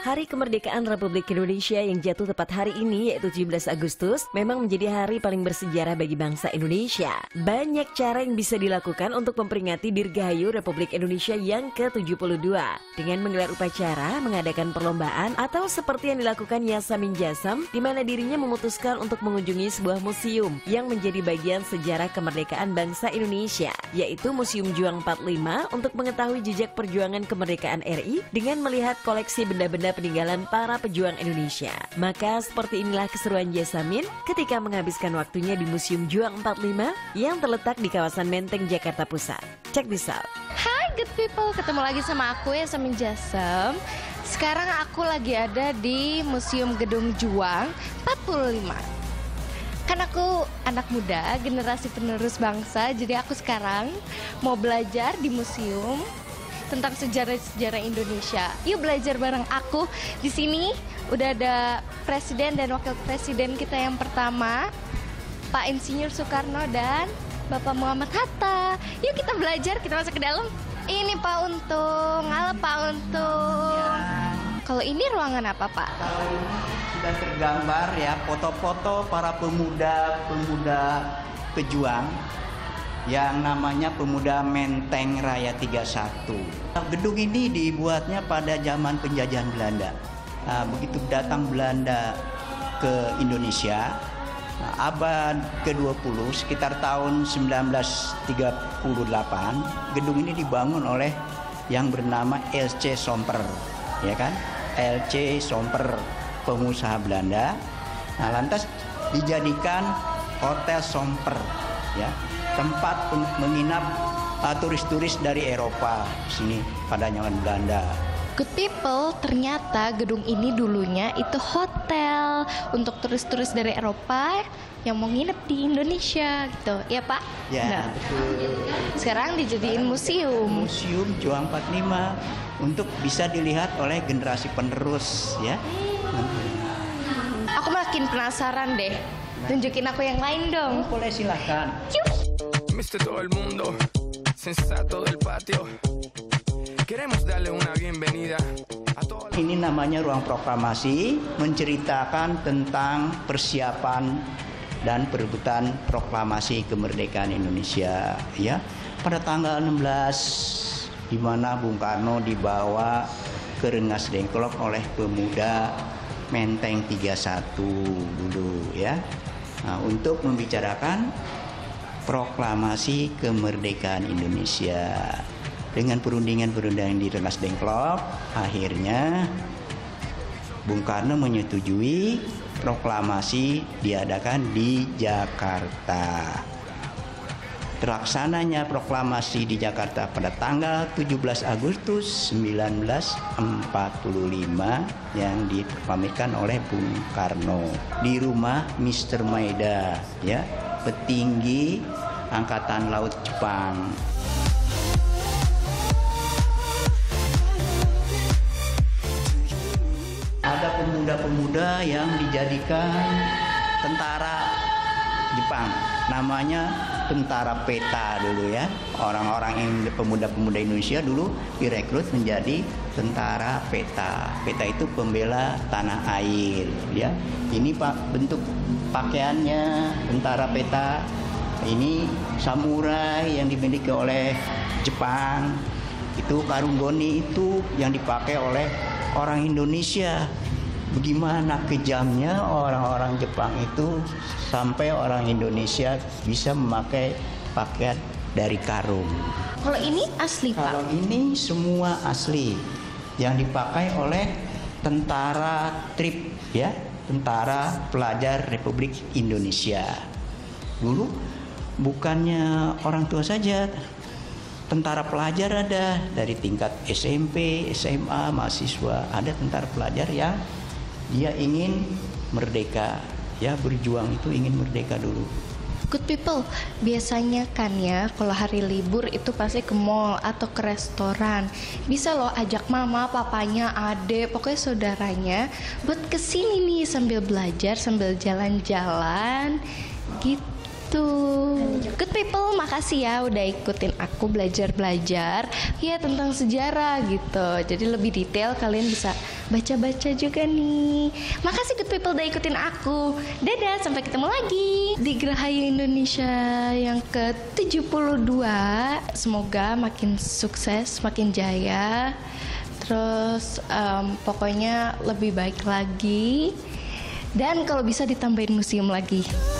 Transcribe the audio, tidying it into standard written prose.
Hari Kemerdekaan Republik Indonesia yang jatuh tepat hari ini, yaitu 17 Agustus, memang menjadi hari paling bersejarah bagi bangsa Indonesia. Banyak cara yang bisa dilakukan untuk memperingati Dirgahayu Republik Indonesia yang ke-72. Dengan menggelar upacara, mengadakan perlombaan, atau seperti yang dilakukan Yasamin Jasem, di mana dirinya memutuskan untuk mengunjungi sebuah museum yang menjadi bagian sejarah kemerdekaan bangsa Indonesia, yaitu Museum Joeng 45, untuk mengetahui jejak perjuangan kemerdekaan RI dengan melihat koleksi benda-benda peninggalan para pejuang Indonesia. Maka seperti inilah keseruan Yasamin ketika menghabiskan waktunya di Museum Joeng 45 yang terletak di kawasan Menteng, Jakarta Pusat. Check this out. Hi good people, ketemu lagi sama aku Yasamin Jasem. Sekarang aku lagi ada di Museum Gedung Joeng 45. Kan aku anak muda, generasi penerus bangsa, jadi aku sekarang mau belajar di museum tentang sejarah-sejarah Indonesia. Yuk belajar bareng aku. Di sini udah ada presiden dan wakil presiden kita yang pertama, Pak Insinyur Soekarno dan Bapak Muhammad Hatta. Yuk kita belajar, kita masuk ke dalam. Ini Pak Untung, halo Pak Untung. Ya. Kalau ini ruangan apa, Pak? Kalau ini sudah tergambar ya foto-foto para pemuda-pemuda pejuang. Yang namanya Pemuda Menteng Raya 31. Gedung ini dibuatnya pada zaman penjajahan Belanda. Nah, begitu datang Belanda ke Indonesia, nah, abad ke-20 sekitar tahun 1938, gedung ini dibangun oleh yang bernama L.C. Schomper, ya kan? L.C. Schomper, pengusaha Belanda. Nah, lantas dijadikan Hotel Schomper, ya. Tempat menginap turis-turis dari Eropa sini pada zaman Belanda. Good people, ternyata gedung ini dulunya itu hotel untuk turis-turis dari Eropa yang mau nginep di Indonesia gitu, ya Pak? Ya, nah, betul. Sekarang dijadiin museum. Museum Joeng 45 untuk bisa dilihat oleh generasi penerus ya. Aku makin penasaran deh. Tunjukin aku yang lain dong. Boleh, silakan. Yuk. Viste todo el mundo, sensato del patio. Queremos darle una bienvenida a todos. Ini namanya ruang proklamasi, menceritakan tentang persiapan dan perebutan proklamasi kemerdekaan Indonesia ya. Pada tanggal 16 di mana Bung Karno dibawa ke Rengasdengklok oleh pemuda Menteng 31 dulu ya. Nah, untuk membicarakan proklamasi kemerdekaan Indonesia. Dengan perundingan di Rengasdengklok, akhirnya Bung Karno menyetujui proklamasi diadakan di Jakarta. Terlaksananya proklamasi di Jakarta pada tanggal 17 Agustus 1945 yang diproklamirkan oleh Bung Karno di rumah Mr. Maeda ya, petinggi Angkatan Laut Jepang. Ada pemuda-pemuda yang dijadikan tentara Jepang, namanya tentara PETA dulu ya. Orang-orang yang pemuda-pemuda Indonesia dulu direkrut menjadi tentara PETA. PETA itu pembela tanah air ya. Ini Pak bentuk pakaiannya tentara PETA. Ini samurai yang dimiliki oleh Jepang. Itu karung goni itu yang dipakai oleh orang Indonesia. Bagaimana kejamnya orang-orang Jepang itu sampai orang Indonesia bisa memakai pakaian dari karung. Kalau ini asli, Pak? Kalau ini semua asli yang dipakai oleh tentara TRIP ya, Tentara Pelajar Republik Indonesia. Dulu bukannya orang tua saja, tentara pelajar ada dari tingkat SMP, SMA, mahasiswa, ada tentara pelajar yang dia ingin merdeka, ya berjuang itu ingin merdeka dulu. Good people, biasanya kan ya kalau hari libur itu pasti ke mall atau ke restoran. Bisa loh ajak mama, papanya, adek, pokoknya saudaranya buat kesini nih sambil belajar, sambil jalan-jalan gitu. Gitu. Good people, makasih ya udah ikutin aku belajar-belajar ya tentang sejarah gitu. Jadi lebih detail kalian bisa baca-baca juga nih. Makasih good people udah ikutin aku. Dadah, sampai ketemu lagi di Gerahaya Indonesia yang ke-72. Semoga makin sukses, makin jaya. Terus pokoknya lebih baik lagi. Dan kalau bisa ditambahin museum lagi.